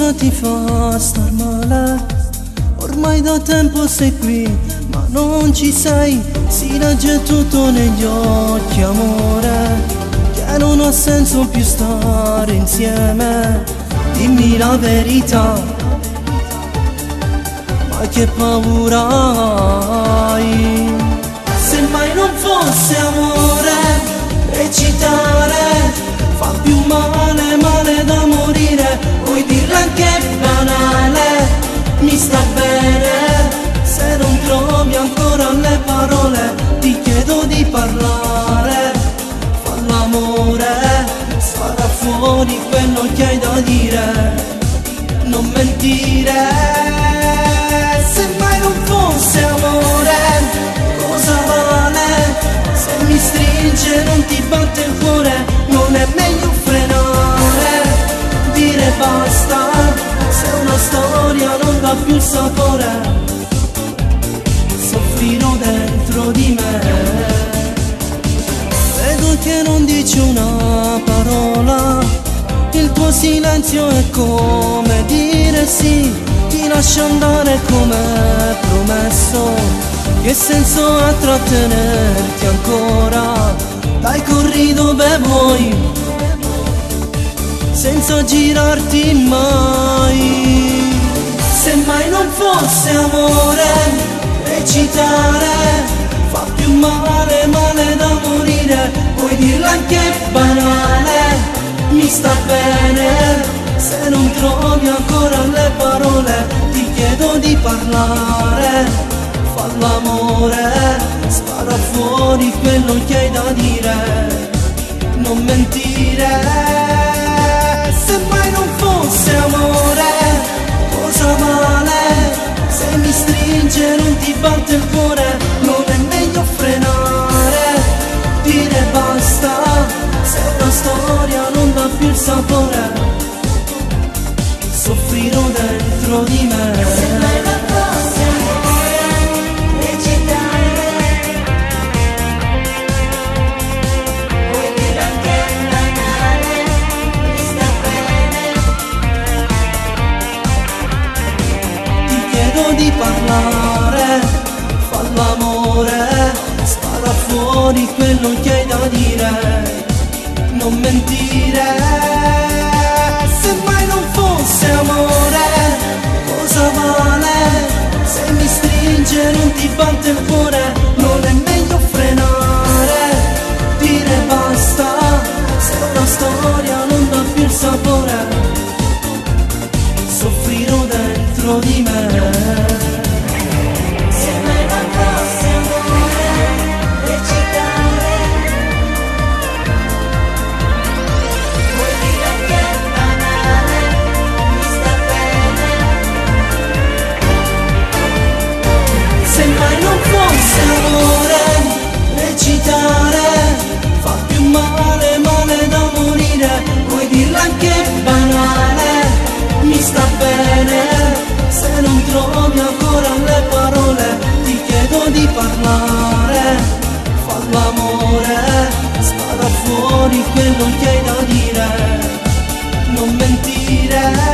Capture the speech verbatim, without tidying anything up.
cosa ti fa star male? Ormai da tempo sei qui, ma non ci sei. Si legge tutto negli occhi, amore, che non ha senso più stare insieme. Dimmi la verità, ma che paura hai? Se mai non fosse amore, recitare fa più male, male da morire. Vuoi dirla anche banale, mi sta bene. Se non trovi ancora le parole, ti chiedo di parlare. Fa l'amore, spara fuori quello che hai da dire, non mentire. Se mai non fosse amore, cosa vale? Se mi stringe non ti batte il cuore, non è meglio frenare, dire basta? Se una storia non dà più sapore, soffrirò dentro di me. Vedo che non dici una parola, il tuo silenzio è come dire sì. Ti lascio andare come promesso, che senso ha trattenerti ancora? Dai, corri dove vuoi, senza girarti mai. Se mai non fosse amore, recitare fa più male, male da morire. Puoi dirla anche banale, mi sta bene. Se non trovi ancora le parole, ti chiedo di parlare. Fa l'amore, spara fuori quello che hai da dire, non mentire. Se mai non fosse amore, cosa vale? Se mi stringe non ti batte il cuore, non è meglio frenare, dire basta? Se una storia non dà più il sapore, soffrirò dentro di me. Di parlare, fa l'amore, spara fuori quello che hai da dire, non mentire. Se mai non fosse amore, cosa vale? Se mi stringe non ti batte il cuore, non è meglio frenare, dire basta? Se una storia non dà più il sapore, soffrirò dentro di me. Fa più male, male da morire. Vuoi dirla anche banale, mi sta bene. Se non trovi ancora le parole, ti chiedo di parlare. Fa l'amore, spara fuori quello che hai da dire, non mentire.